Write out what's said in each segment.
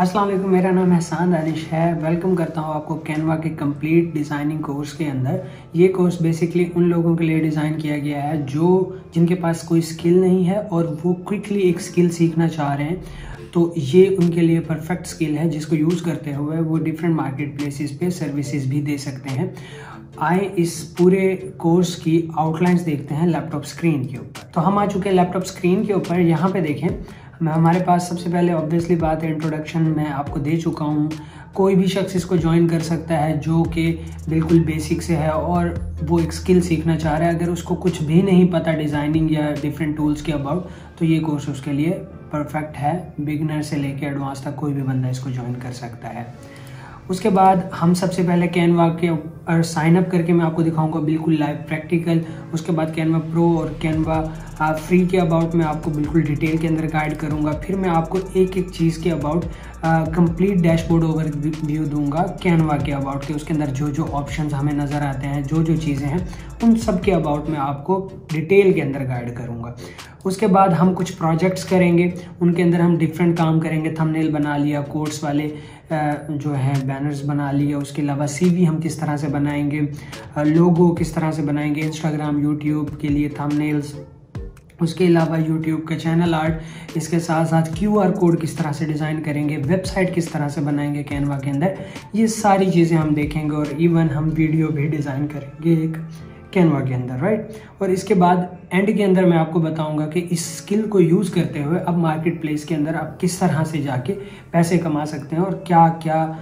अस्सलाम वालेकुम, मेरा नाम एहसान दानिश है। वेलकम करता हूँ आपको कैनवा के कंप्लीट डिज़ाइनिंग कोर्स के अंदर। ये कोर्स बेसिकली उन लोगों के लिए डिज़ाइन किया गया है जिनके पास कोई स्किल नहीं है और वो क्विकली एक स्किल सीखना चाह रहे हैं, तो ये उनके लिए परफेक्ट स्किल है जिसको यूज़ करते हुए वो डिफरेंट मार्केट प्लेसेस पे सर्विसेज भी दे सकते हैं। आए इस पूरे कोर्स की आउटलाइंस देखते हैं लैपटॉप स्क्रीन के ऊपर। तो हम आ चुके हैं लैपटॉप स्क्रीन के ऊपर। यहाँ पे देखें, हमारे पास सबसे पहले ऑब्वियसली बात है, इंट्रोडक्शन मैं आपको दे चुका हूँ। कोई भी शख्स इसको ज्वाइन कर सकता है जो कि बिल्कुल बेसिक से है और वो एक स्किल सीखना चाह रहा है। अगर उसको कुछ भी नहीं पता डिज़ाइनिंग या डिफरेंट टूल्स के अबाउट, तो ये कोर्स उसके लिए परफेक्ट है। बिगनर से लेकर एडवांस तक कोई भी बंदा इसको ज्वाइन कर सकता है। उसके बाद हम सबसे पहले कैनवा के और साइन अप करके मैं आपको दिखाऊंगा बिल्कुल लाइव प्रैक्टिकल। उसके बाद कैनवा प्रो और कैनवा फ्री के अबाउट मैं आपको बिल्कुल डिटेल के अंदर गाइड करूंगा। फिर मैं आपको एक एक चीज़ के अबाउट कंप्लीट डैशबोर्ड ओवरव्यू दूंगा कैनवा के अबाउट के। उसके अंदर जो जो ऑप्शंस हमें नज़र आते हैं, जो जो चीज़ें हैं, उन सब के अबाउट मैं आपको डिटेल के अंदर गाइड करूँगा। उसके बाद हम कुछ प्रोजेक्ट्स करेंगे, उनके अंदर हम डिफरेंट काम करेंगे। थंबनेल बना लिया, कोर्स वाले जो है बैनर्स बना लिए, उसके अलावा सीवी हम किस तरह से बनाएंगे, लोगो किस तरह से बनाएंगे, इंस्टाग्राम यूट्यूब के लिए थंबनेल्स, उसके अलावा यूट्यूब का चैनल आर्ट, इसके साथ साथ क्यूआर कोड किस तरह से डिज़ाइन करेंगे, वेबसाइट किस तरह से बनाएंगे कैनवा के अंदर, ये सारी चीज़ें हम देखेंगे। और इवन हम वीडियो भी डिज़ाइन करेंगे एक कैनवा के अंदर, राइट। और इसके बाद एंड के अंदर मैं आपको बताऊंगा कि इस स्किल को यूज़ करते हुए अब मार्केट प्लेस के अंदर आप किस तरह से जाके पैसे कमा सकते हैं और क्या क्या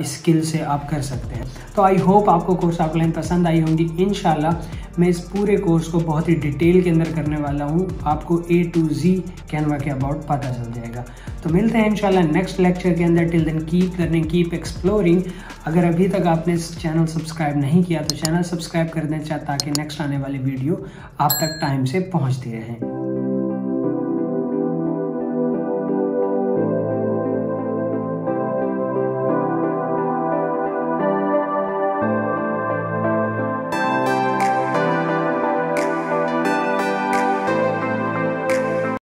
इस स्किल से आप कर सकते हैं। तो आई होप आपको कोर्स आउटलाइन पसंद आई होंगी। इंशाल्लाह मैं इस पूरे कोर्स को बहुत ही डिटेल के अंदर करने वाला हूँ। आपको A to Z कैनवा के अबाउट पता चल जाएगा। तो मिलते हैं इंशाल्लाह नेक्स्ट लेक्चर के अंदर। Till then keep learning, keep exploring. अगर अभी तक आपने चैनल सब्सक्राइब नहीं किया तो चैनल सब्सक्राइब कर दें ताकि नेक्स्ट आने वाली वीडियो आप तक टाइम से पहुँचती रहें।